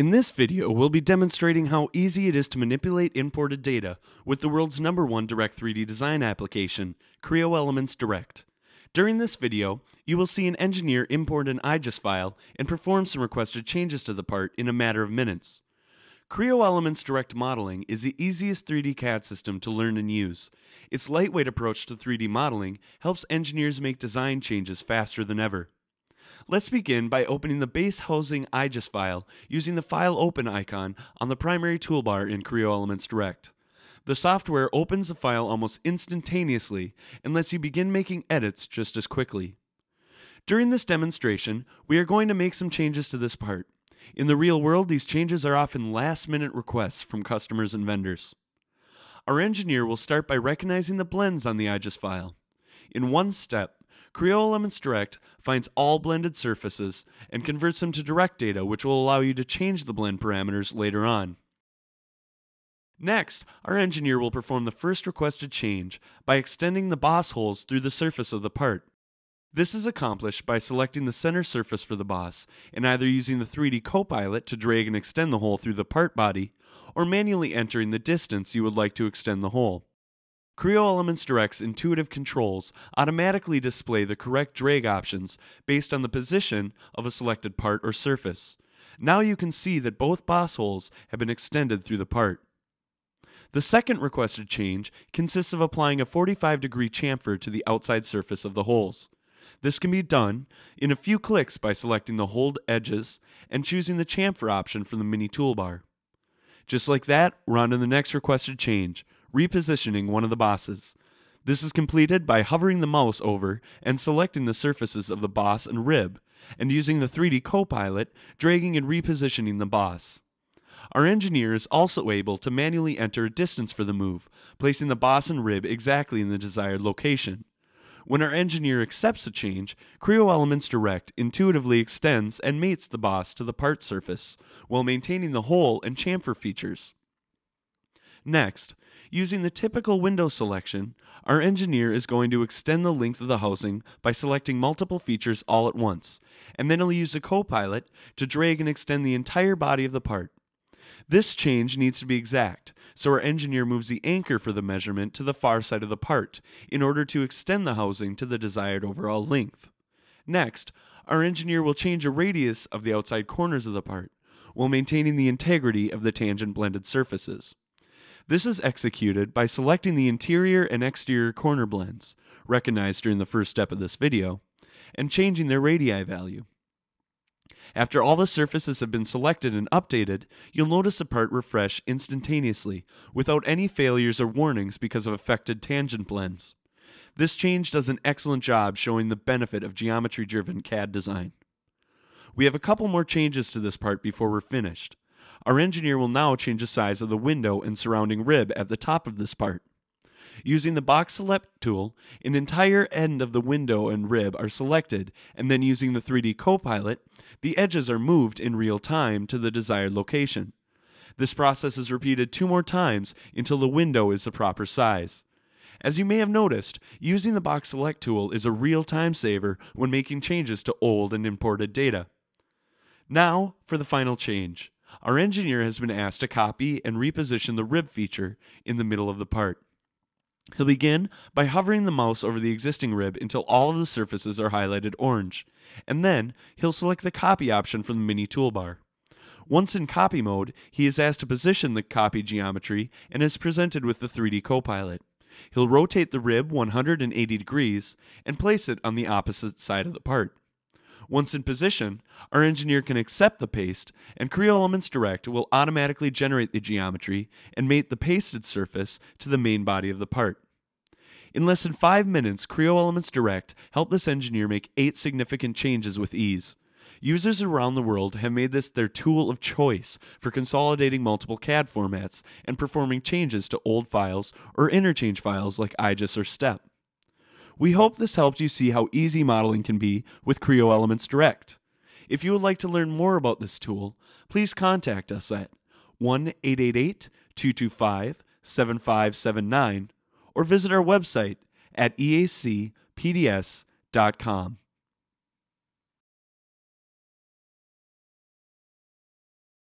In this video, we'll be demonstrating how easy it is to manipulate imported data with the world's #1 direct 3D design application, Creo Elements/Direct. During this video, you will see an engineer import an IGES file and perform some requested changes to the part in a matter of minutes. Creo Elements/Direct modeling is the easiest 3D CAD system to learn and use. Its lightweight approach to 3D modeling helps engineers make design changes faster than ever. Let's begin by opening the base housing IGES file using the File Open icon on the primary toolbar in Creo Elements/Direct. The software opens the file almost instantaneously and lets you begin making edits just as quickly. During this demonstration, we are going to make some changes to this part. In the real world, these changes are often last-minute requests from customers and vendors. Our engineer will start by recognizing the blends on the IGES file. In one step, Creo Elements/Direct finds all blended surfaces and converts them to direct data, which will allow you to change the blend parameters later on. Next, our engineer will perform the first requested change by extending the boss holes through the surface of the part. This is accomplished by selecting the center surface for the boss and either using the 3D Copilot to drag and extend the hole through the part body or manually entering the distance you would like to extend the hole. Creo Elements/Direct's intuitive controls automatically display the correct drag options based on the position of a selected part or surface. Now you can see that both boss holes have been extended through the part. The second requested change consists of applying a 45-degree chamfer to the outside surface of the holes. This can be done in a few clicks by selecting the Hold Edges and choosing the Chamfer option from the mini toolbar. Just like that, we're on to the next requested change, repositioning one of the bosses. This is completed by hovering the mouse over and selecting the surfaces of the boss and rib, and using the 3D Copilot, dragging and repositioning the boss. Our engineer is also able to manually enter a distance for the move, placing the boss and rib exactly in the desired location. When our engineer accepts a change, Creo Elements/Direct intuitively extends and mates the boss to the part surface, while maintaining the hole and chamfer features. Next, using the typical window selection, our engineer is going to extend the length of the housing by selecting multiple features all at once, and then he'll use the Copilot to drag and extend the entire body of the part. This change needs to be exact, so our engineer moves the anchor for the measurement to the far side of the part in order to extend the housing to the desired overall length. Next, our engineer will change the radius of the outside corners of the part while maintaining the integrity of the tangent blended surfaces. This is executed by selecting the interior and exterior corner blends, recognized during the first step of this video, and changing their radii value. After all the surfaces have been selected and updated, you'll notice the part refresh instantaneously, without any failures or warnings because of affected tangent blends. This change does an excellent job showing the benefit of geometry-driven CAD design. We have a couple more changes to this part before we're finished. Our engineer will now change the size of the window and surrounding rib at the top of this part. Using the Box Select tool, an entire end of the window and rib are selected, and then using the 3D Copilot, the edges are moved in real time to the desired location. This process is repeated 2 more times until the window is the proper size. As you may have noticed, using the Box Select tool is a real time saver when making changes to old and imported data. Now for the final change. Our engineer has been asked to copy and reposition the rib feature in the middle of the part. He'll begin by hovering the mouse over the existing rib until all of the surfaces are highlighted orange, and then he'll select the Copy option from the mini toolbar. Once in copy mode, he is asked to position the copy geometry and is presented with the 3D Copilot. He'll rotate the rib 180 degrees and place it on the opposite side of the part. Once in position, our engineer can accept the paste, and Creo Elements/Direct will automatically generate the geometry and mate the pasted surface to the main body of the part. In less than 5 minutes, Creo Elements/Direct helped this engineer make 8 significant changes with ease. Users around the world have made this their tool of choice for consolidating multiple CAD formats and performing changes to old files or interchange files like IGES or STEP. We hope this helped you see how easy modeling can be with Creo Elements/Direct. If you would like to learn more about this tool, please contact us at 1-888-225-7579 or visit our website at eacpds.com.